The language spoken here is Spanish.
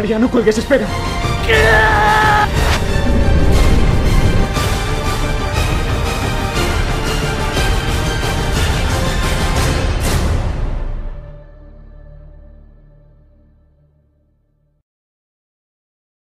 María, no cuelgues, espera. ¿Qué?